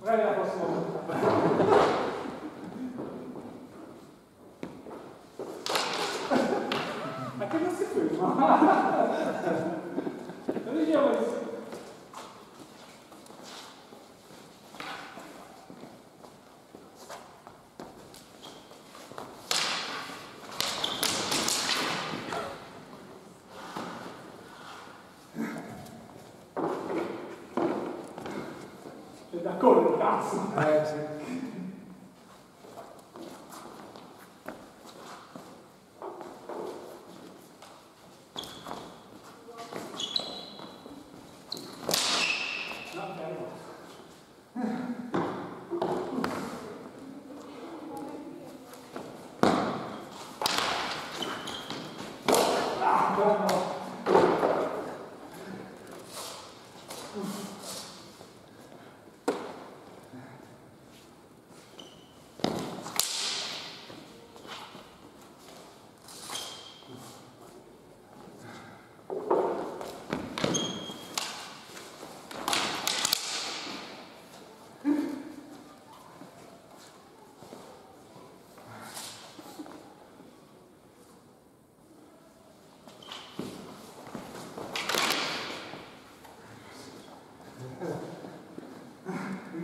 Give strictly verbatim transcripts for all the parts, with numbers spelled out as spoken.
Magari la prossima volta. Ma che non si ferma? Non vediamo questo. D'accordo, cazzo! Eh, sì. Ah, no, no.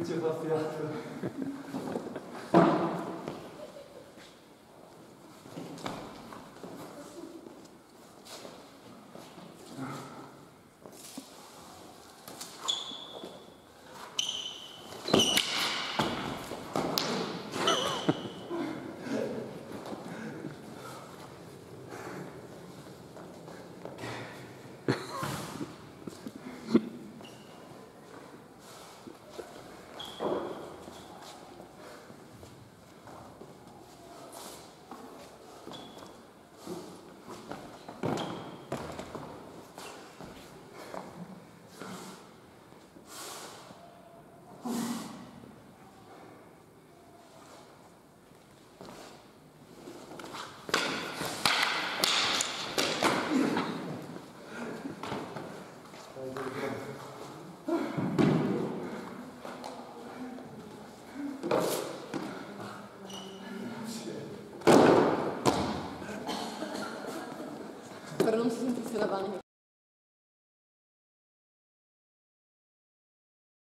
Ci ho fatto per non sentirsi la vanità.